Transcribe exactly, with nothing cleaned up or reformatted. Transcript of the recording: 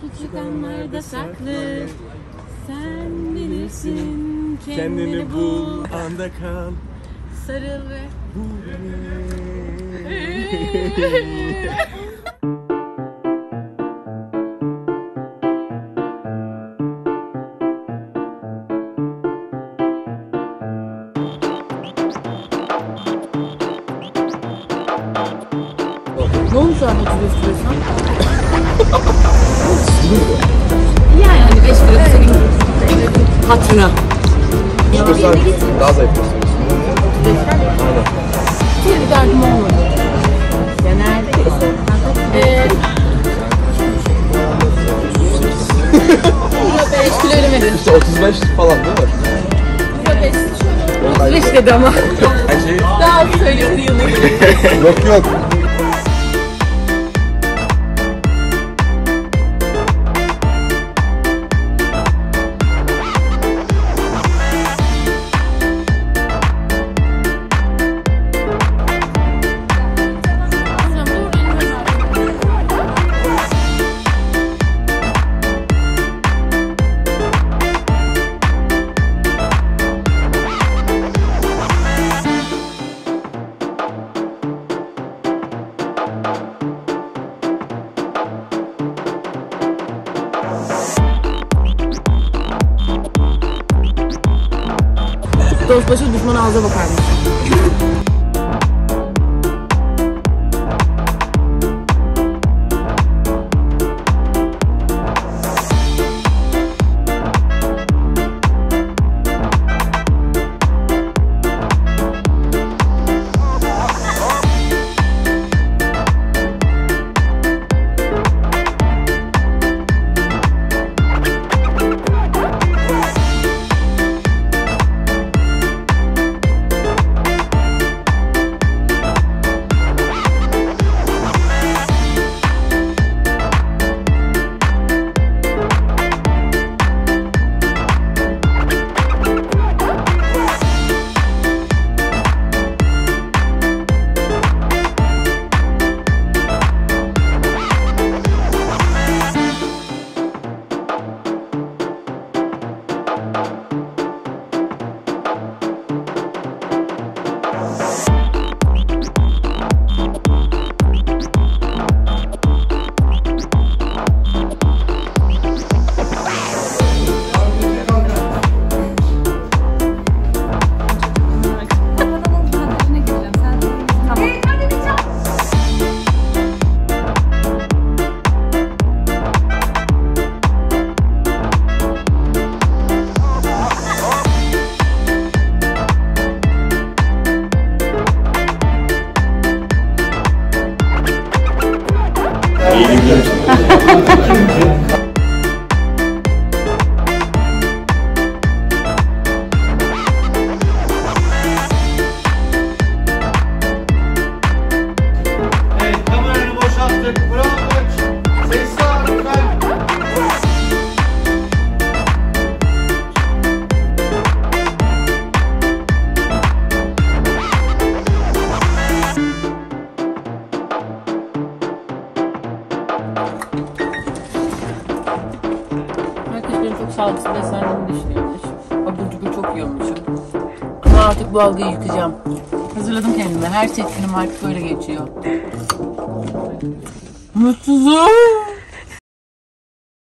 Küçük anlarda saklı, sen bilirsin, kendini, kendini bul, anda kal, sarıl ve bul beni. Ne olmuş abi otuz beş lirasına? Yani hani beş lirası senin hatırına. otuz beş lirası daha zayıf gösteriyorsun. Hiç bir derdim olmadı. Genelde işte. Eee... beş kilo ölemedi. İşte otuz beş falan değil mi? otuz beş dedi ama. Daha az söylüyordu yıllık. Yok yok. Dost başı düşman ağza bakarmış. Sağlıksız beslendiğini düşünüyormuşum. Abur cubur çok yiyormuşum. Ama artık bu algıyı yıkacağım. Hazırladım kendime. Her şey günüm artık böyle geçiyor. Mutsuzum.